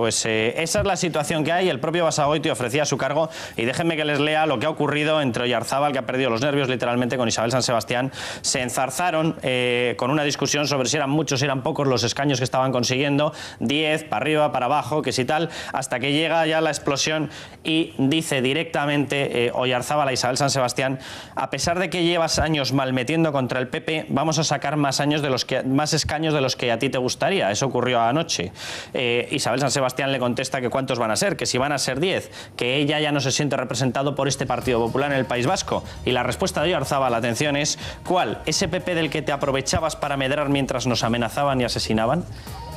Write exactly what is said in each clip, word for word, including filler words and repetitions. pues eh, esa es la situación que hay. El propio Basagoiti ofrecía su cargo y déjenme que les lea lo que ha ocurrido entre Oyarzabal, que ha perdido los nervios literalmente, con Isabel San Sebastián. Se enzarzaron eh, con una discusión sobre si eran muchos, si eran pocos los escaños que estaban consiguiendo, diez, para arriba, para abajo, que si tal, hasta que llega ya la explosión y dice directamente eh, Oyarzabal a Isabel San Sebastián: a pesar de que llevas años malmetiendo contra el P P, vamos a sacar más años de los que, más escaños de los que a ti te gustaría. Eso ocurrió anoche. Eh, Isabel San Sebastián le contesta que cuántos van a ser, que si van a ser diez, que ella ya no se siente representado por este Partido Popular en el País Vasco. Y la respuesta de Oyarzabal, la atención, es: ¿cuál? ¿Ese P P del que te aprovechabas para medrar mientras nos amenazaban y asesinaban?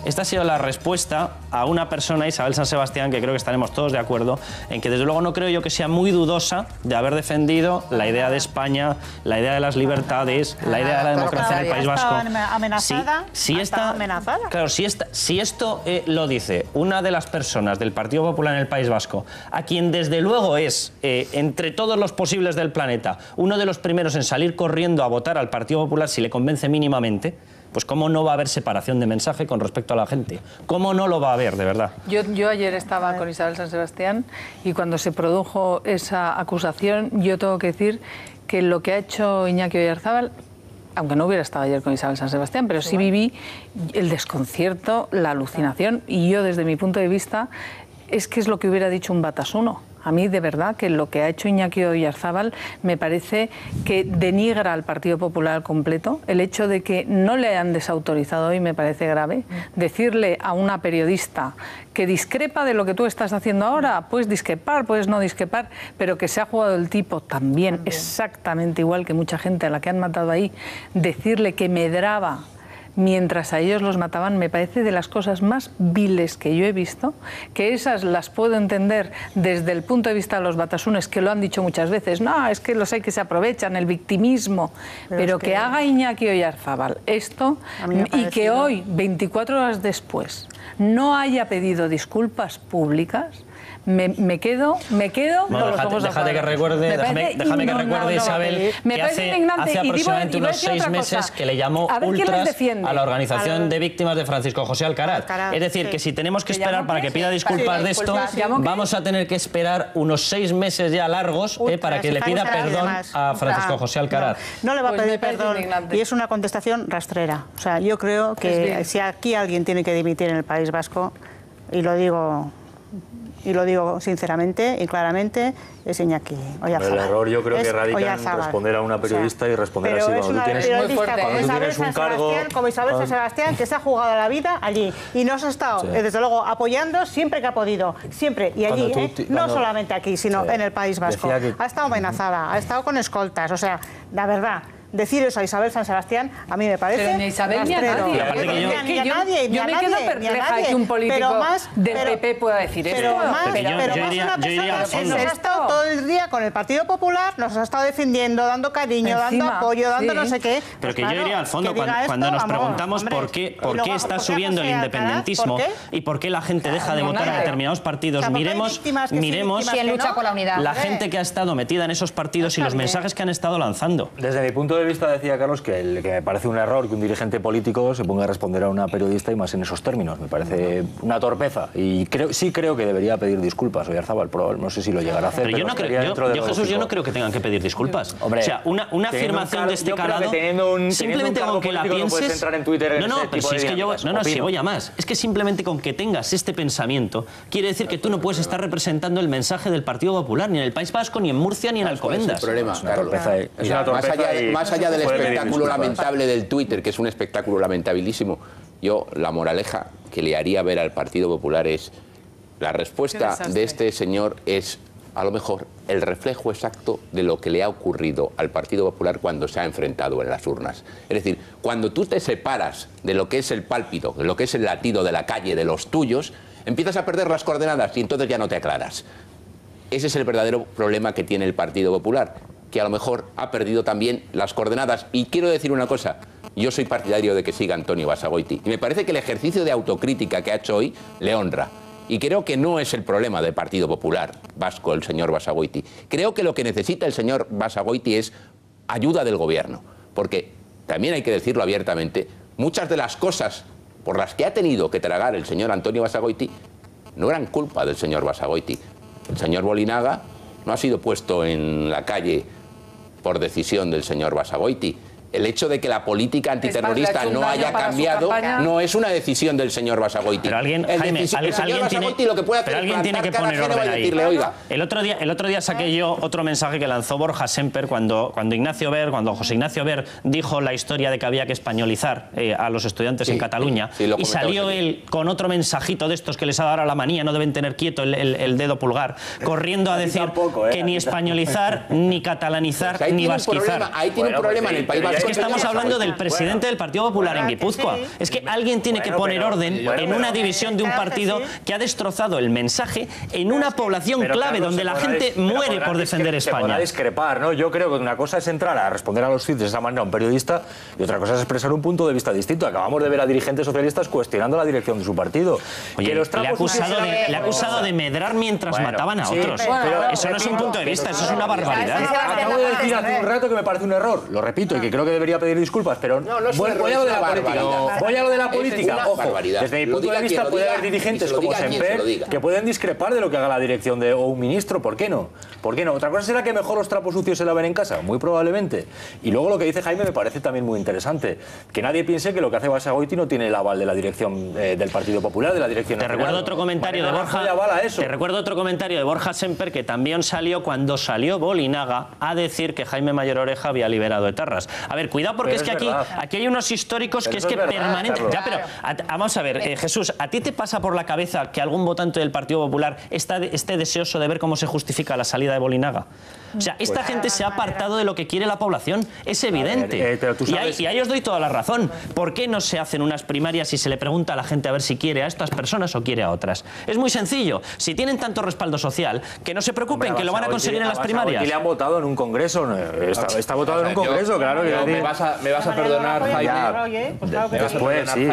Esta ha sido la respuesta a una persona, Isabel San Sebastián, que creo que estaremos todos de acuerdo en que desde luego no creo yo que sea muy dudosa de haber defendido la idea de España, la idea de las libertades, la idea de la democracia en el País Vasco. Amenazada, si, si esta, amenazada. Claro, si, esta, si esto eh, lo dice una de las personas del Partido Popular en el País Vasco, a quien desde luego es, eh, entre todos los posibles del planeta, uno de los primeros en salir corriendo a votar al Partido Popular si le convence mínimamente, pues cómo no va a haber separación de mensaje con respecto a la gente. ¿Cómo no lo va a haber, de verdad? Yo, yo ayer estaba con Isabel San Sebastián y cuando se produjo esa acusación, yo tengo que decir que lo que ha hecho Iñaki Oyarzabal, aunque no hubiera estado ayer con Isabel San Sebastián, pero sí viví el desconcierto, la alucinación, y yo desde mi punto de vista es que es lo que hubiera dicho un Batasuno. A mí, de verdad, que lo que ha hecho Iñaki Oyarzabal me parece que denigra al Partido Popular completo. El hecho de que no le hayan desautorizado hoy me parece grave. Decirle a una periodista que discrepa de lo que tú estás haciendo ahora, puedes discrepar, puedes no discrepar, pero que se ha jugado el tipo también, también. exactamente igual que mucha gente a la que han matado ahí, decirle que medraba mientras a ellos los mataban, me parece de las cosas más viles que yo he visto, que esas las puedo entender desde el punto de vista de los batasunes, que lo han dicho muchas veces, no, es que los hay que se aprovechan, el victimismo, pero, pero que... que haga Iñaki Oyarzabal esto y que hoy, veinticuatro horas después, no haya pedido disculpas públicas, Me, me quedo, me quedo bueno, con los ojos déjate que recuerde, me déjame, déjame que recuerde, Isabel, me que hace, hace aproximadamente y digo, y unos seis meses cosa. que le llamó a ultras a la organización a los... de víctimas de Francisco José Alcaraz. Alcaraz es decir, sí. que si tenemos que esperar para que pida disculpas sí, de esto, disculpas. vamos a tener que esperar unos seis meses ya largos ultras, eh, para que le pida perdón a Francisco José Alcaraz. No, no le va a pedir pues perdón y es una contestación rastrera. O sea, yo creo que si aquí alguien tiene que dimitir en el País Vasco, y lo digo... y lo digo sinceramente y claramente, es Iñaki Oyarzabal. El error yo creo es que radica Oyarzabal. en responder a una periodista o sea, y responder así. Cuando tú tienes, muy fuerte, cuando tú tienes un cargo... Como Isabel San Sebastián, que se ha jugado la vida allí. Y nos ha estado, sí. desde luego, apoyando siempre que ha podido. Siempre. Y allí, tú, eh, cuando, no solamente aquí, sino sí. en el País Vasco. Que... Ha estado amenazada, ha estado con escoltas. O sea, la verdad... Decir eso a Isabel San Sebastián, a mí me parece... Pero ni Isabel ni a nadie. Ni a nadie, ni a nadie. Yo me quedo perpleja que un político del P P pueda decir eso. Pero más una persona que nos ha estado todo el día con el Partido Popular, nos ha estado defendiendo, dando cariño, dando apoyo, dando no sé qué. Pero que yo iría al fondo cuando nos preguntamos por qué está subiendo el independentismo y por qué la gente deja de votar a determinados partidos. Miremos la gente que ha estado metida en esos partidos y los mensajes que han estado lanzando. Desde mi punto de De vista decía Carlos que, el, que me parece un error que un dirigente político se ponga a responder a una periodista y más en esos términos, me parece una torpeza y creo, sí creo que debería pedir disculpas Oyarzabal, pero no sé si lo llegará a hacer. Pero, pero yo, no creo, yo, de yo Jesús, yo no creo que tengan que pedir disculpas. Hombre, o sea, una, una afirmación un de este calado, un, simplemente un con que la pienses... No puedes entrar en Twitter en no, no, pero si es que yo, no, no, si voy a más. Es que simplemente con que tengas este pensamiento quiere decir que tú no puedes estar representando el mensaje del Partido Popular ni en el País Vasco, ni en Murcia, ni en Alcobendas. Es un problema, es una torpeza. Es una Mira, torpeza más allá de, más allá del espectáculo lamentable del Twitter, que es un espectáculo lamentabilísimo, yo la moraleja que le haría ver al Partido Popular es: la respuesta de este señor es a lo mejor el reflejo exacto de lo que le ha ocurrido al Partido Popular cuando se ha enfrentado en las urnas. Es decir, cuando tú te separas de lo que es el pálpito, de lo que es el latido de la calle, de los tuyos, empiezas a perder las coordenadas y entonces ya no te aclaras. Ese es el verdadero problema que tiene el Partido Popular, que a lo mejor ha perdido también las coordenadas. Y quiero decir una cosa, yo soy partidario de que siga Antonio Basagoiti. Y me parece que el ejercicio de autocrítica que ha hecho hoy le honra. Y creo que no es el problema del Partido Popular Vasco el señor Basagoiti. Creo que lo que necesita el señor Basagoiti es ayuda del gobierno. Porque, también hay que decirlo abiertamente, muchas de las cosas por las que ha tenido que tragar el señor Antonio Basagoiti no eran culpa del señor Basagoiti. El señor Bolinaga no ha sido puesto en la calle por decisión del señor Basagoiti. El hecho de que la política antiterrorista no haya cambiado no es una decisión del señor Basagoiti. Pero alguien, el Jaime, al, el señor alguien Basagoiti tiene, lo que puede hacer alguien tiene que poner orden ahí. Decirle, oiga. El otro día, el otro día saqué yo otro mensaje que lanzó Borja Semper cuando, cuando Ignacio Ber, cuando José Ignacio Ber dijo la historia de que había que españolizar eh, a los estudiantes sí, en Cataluña sí, sí, y salió él con otro mensajito de estos que les ha dado ahora la manía, no deben tener quieto el, el, el dedo pulgar, corriendo a decir tampoco, eh, que ni españolizar, ni catalanizar, pues ni vasquizar. Ahí tiene un problema en el País Vasco. Es que estamos hablando del presidente del Partido Popular en Guipúzcoa. Es que alguien tiene que poner orden en una división de un partido que ha destrozado el mensaje en una población clave donde la gente muere por defender España. Se podrá discrepar, ¿no? Yo creo que una cosa es entrar a responder a los tweets de esa manera a un periodista y otra cosa es expresar un punto de vista distinto. Acabamos de ver a dirigentes socialistas cuestionando la dirección de su partido. Oye, le ha acusado, de, le ha acusado de medrar mientras bueno, mataban a otros. Sí, pero, eso no es un punto de vista, eso es una barbaridad. Acabo de decir hace un rato que me parece un error. Lo repito y que creo que debería pedir disculpas, pero no, no voy, voy a lo de la política. No, voy a lo de la política. Ojo, barbaridad. Desde mi punto de vista puede haber dirigentes como Semper que pueden discrepar de lo que haga la dirección de, o un ministro, ¿por qué no? ¿Por qué no? Otra cosa será que mejor los trapos sucios se laven en casa, muy probablemente. Y luego lo que dice Jaime me parece también muy interesante, que nadie piense que lo que hace Basagoiti no tiene el aval de la dirección eh, del Partido Popular, de la dirección. Te recuerdo otro comentario de Borja. Te recuerdo otro comentario de Borja Semper que también salió cuando salió Bolinaga a decir que Jaime Mayor Oreja había liberado etarras. A ver, cuidado porque es que aquí, aquí hay unos históricos que es que permanentemente... Ya, pero a, vamos a ver, eh, Jesús, ¿a ti te pasa por la cabeza que algún votante del Partido Popular está, esté deseoso de ver cómo se justifica la salida de Bolinaga? O sea, esta pues, gente se ha apartado de lo que quiere la población, es evidente. Ver, eh, pero tú sabes... y, ahí, y ahí os doy toda la razón. ¿Por qué no se hacen unas primarias y se le pregunta a la gente a ver si quiere a estas personas o quiere a otras? Es muy sencillo. Si tienen tanto respaldo social, que no se preocupen, hombre, que lo van a conseguir en las primarias. Y le han votado en un congreso, ¿no? está, está votado en un congreso, claro. Yo, me, vas a, me vas a perdonar, Jaime. Después, sí.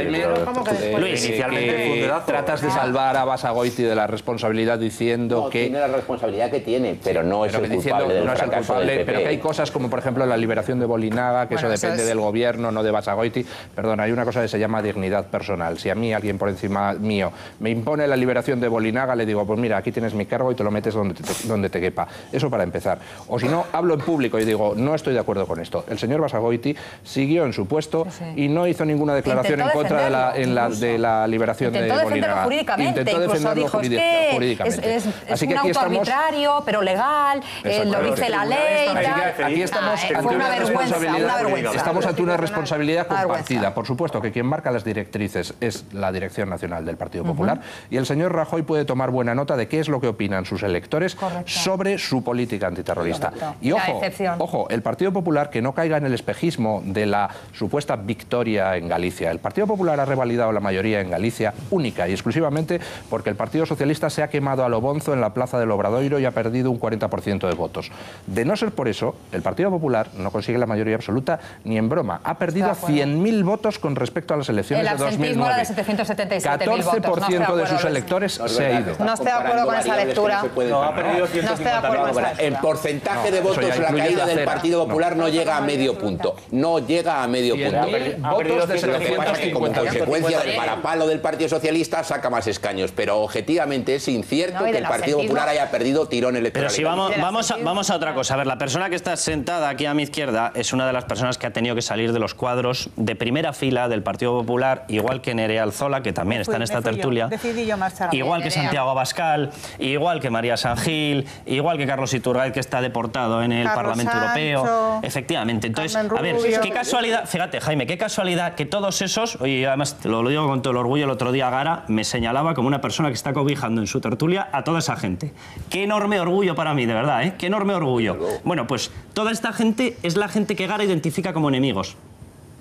Luis, inicialmente tratas de salvar a Basagoiti de la responsabilidad diciendo no, que... Tiene la responsabilidad que tiene, pero no es pero el diciendo, culpable del no es el culpable, del Pero que hay cosas como, por ejemplo, la liberación de Bolinaga, que bueno, eso depende ¿sabes? del gobierno, no de Basagoiti. Perdón, hay una cosa que se llama dignidad personal. Si a mí alguien por encima mío me impone la liberación de Bolinaga, le digo, pues mira, aquí tienes mi cargo y te lo metes donde te, donde te quepa. Eso para empezar. O si no, hablo en público y digo, no estoy de acuerdo con esto. El señor Basagoiti siguió en su puesto sí. y no hizo ninguna declaración en contra de la, en la, de la liberación Intentó de Bolinaga. Intentó defenderlo jurídicamente. jurídicamente. Es, es, es Así que un aquí auto estamos... arbitrario, pero legal, eh, lo dice la ley. Aquí, tal. aquí estamos ah, ante una, una, responsabilidad, una vergüenza. Estamos ante una responsabilidad compartida. Por supuesto que quien marca las directrices es la Dirección Nacional del Partido Popular uh-huh. y el señor Rajoy puede tomar buena nota de qué es lo que opinan sus electores Correcto. sobre su política antiterrorista. Correcto. Y ojo, ojo, el Partido Popular que no caiga en el espejismo de la supuesta victoria en Galicia. El Partido Popular ha revalidado la mayoría en Galicia única y exclusivamente porque el Partido Socialista se ha quemado a lo bonzo en la plaza del Obradoiro y ha perdido un cuarenta por ciento de votos. De no ser por eso, el Partido Popular no consigue la mayoría absoluta ni en broma. Ha perdido cien mil votos con respecto a las elecciones de dos mil nueve. El absentismo era de setecientos setenta y siete mil votos. catorce por ciento de sus electores se ha ido. No estoy de acuerdo con esa lectura. No, ha perdido ciento cincuenta mil. El porcentaje de votos en la caída del Partido Popular no llega a medio punto. No llega a medio punto. Votos de setecientos cincuenta mil. Como consecuencia del parapalo del Partido Socialista saca más escaños, pero objetivamente es incierto que el Partido Popular haya perdido tirón electoral. Pero si vamos, vamos, a, vamos a otra cosa. A ver, la persona que está sentada aquí a mi izquierda es una de las personas que ha tenido que salir de los cuadros de primera fila del Partido Popular, igual que Nereo Zola, que también está en esta tertulia, igual que Santiago Abascal, igual que María San Gil, igual que Carlos Iturgaiz, que está deportado en el Parlamento Europeo. Efectivamente. Entonces, a ver, qué casualidad, fíjate, Jaime, qué casualidad que todos esos, y además lo, lo digo con todo el orgullo, el otro día Gara me señalaba como una persona que está cobijando en su tertulia a toda esa gente. Qué enorme orgullo para mí, de verdad, ¿eh? Qué enorme orgullo. Bueno, pues toda esta gente es la gente que Gara identifica como enemigos.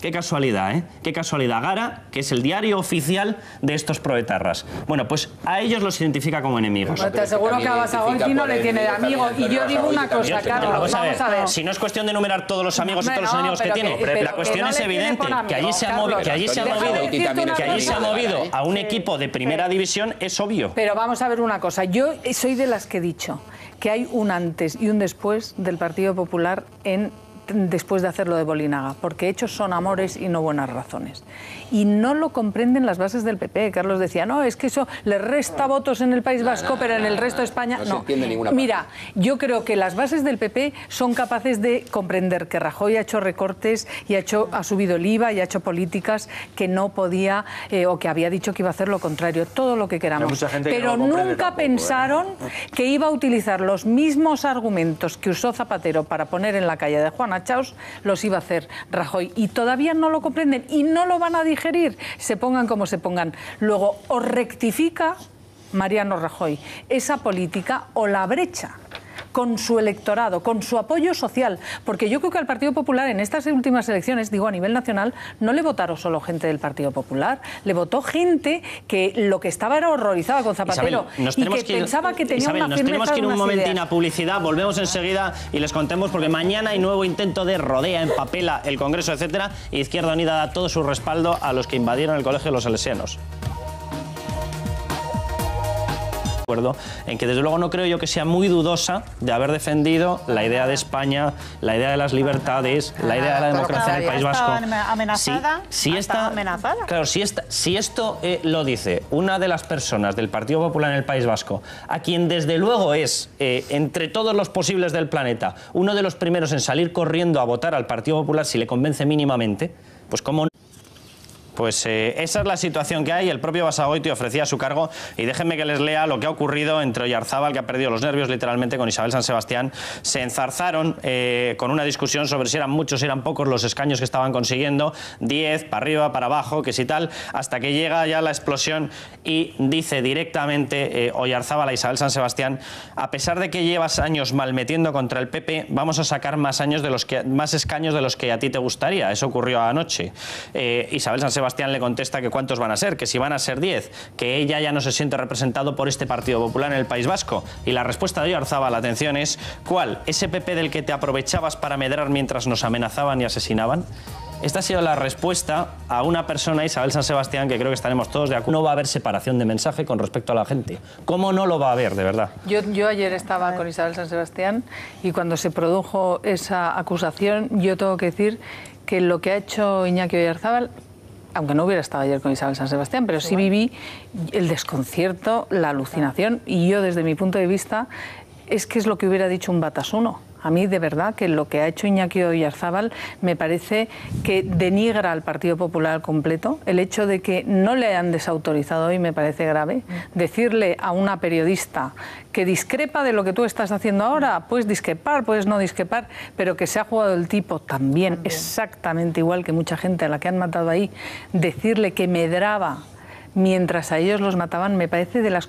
Qué casualidad, ¿eh? Qué casualidad. Gara, que es el diario oficial de estos proetarras. Bueno, pues a ellos los identifica como enemigos. Pero te aseguro que a Basagoiti no le tiene de amigo. Y yo digo una cosa, Carlos, vamos a ver. Si no es cuestión de enumerar todos los amigos y todos los enemigos que tiene, la cuestión es evidente, que allí se ha movido, que allí se ha movido a un equipo de primera división, es obvio. Pero vamos a ver una cosa. Yo soy de las que he dicho que hay un antes y un después del Partido Popular en después de hacerlo de Bolinaga, porque hechos son amores y no buenas razones. Y no lo comprenden las bases del P P. Carlos decía, no, es que eso le resta votos en el País Vasco, pero en el resto de España no. No se entiende ninguna parte. Mira, yo creo que las bases del P P son capaces de comprender que Rajoy ha hecho recortes y ha, hecho, ha subido el I V A y ha hecho políticas que no podía, eh, o que había dicho que iba a hacer lo contrario, todo lo que queramos. Hay mucha gente pero que no nunca tampoco, pensaron ¿eh? que iba a utilizar los mismos argumentos que usó Zapatero para poner en la calle de Juana Chaos, los iba a hacer Rajoy. Y todavía no lo comprenden y no lo van a digerir, se pongan como se pongan. Luego, o rectifica Mariano Rajoy esa política o la brecha con su electorado, con su apoyo social, porque yo creo que al Partido Popular en estas últimas elecciones, digo a nivel nacional, no le votaron solo gente del Partido Popular, le votó gente que lo que estaba era horrorizada con Zapatero, Isabel, y que, que pensaba que tenía Isabel, una firmeza. Nos tenemos que ir un momentín a publicidad, volvemos enseguida y les contemos, porque mañana hay nuevo intento de Rodea, empapela el Congreso, etcétera, e Izquierda Unida da todo su respaldo a los que invadieron el Colegio de los Salesianos. En que desde luego no creo yo que sea muy dudosa de haber defendido la idea de España, la idea de las libertades, la idea de la democracia en el País Vasco. Amenazada, si, si esta, amenazada. Claro, si, esta, si esto eh, lo dice una de las personas del Partido Popular en el País Vasco, a quien desde luego es, eh, entre todos los posibles del planeta, uno de los primeros en salir corriendo a votar al Partido Popular si le convence mínimamente, pues cómo no. Pues eh, esa es la situación que hay. El propio Basagoiti ofrecía su cargo y déjenme que les lea lo que ha ocurrido entre Oyarzabal, que ha perdido los nervios literalmente, con Isabel San Sebastián. Se enzarzaron eh, con una discusión sobre si eran muchos, si eran pocos los escaños que estaban consiguiendo, diez, para arriba, para abajo, que si tal, hasta que llega ya la explosión y dice directamente eh, Oyarzabal a Isabel San Sebastián: a pesar de que llevas años malmetiendo contra el P P, vamos a sacar más, años de los que, más escaños de los que a ti te gustaría. Eso ocurrió anoche. Eh, Isabel San Sebastián Sebastián le contesta que cuántos van a ser, que si van a ser diez, que ella ya no se siente representado por este Partido Popular en el País Vasco. Y la respuesta de Oyarzabal, la atención, es: ¿cuál? ¿Ese P P del que te aprovechabas para medrar mientras nos amenazaban y asesinaban? Esta ha sido la respuesta a una persona, Isabel San Sebastián, que creo que estaremos todos de acuerdo. No va a haber separación de mensaje con respecto a la gente. ¿Cómo no lo va a haber, de verdad? Yo, yo ayer estaba con Isabel San Sebastián y cuando se produjo esa acusación, yo tengo que decir que lo que ha hecho Iñaki Oyarzabal, aunque no hubiera estado ayer con Isabel San Sebastián, pero sí viví el desconcierto, la alucinación, y yo desde mi punto de vista es que es lo que hubiera dicho un Batasuno. A mí de verdad que lo que ha hecho Iñaki Oyarzabal me parece que denigra al Partido Popular completo. El hecho de que no le hayan desautorizado hoy me parece grave. Decirle a una periodista que discrepa de lo que tú estás haciendo ahora, puedes discrepar, puedes no discrepar, pero que se ha jugado el tipo también, también. exactamente igual que mucha gente a la que han matado ahí, decirle que medraba mientras a ellos los mataban, me parece de las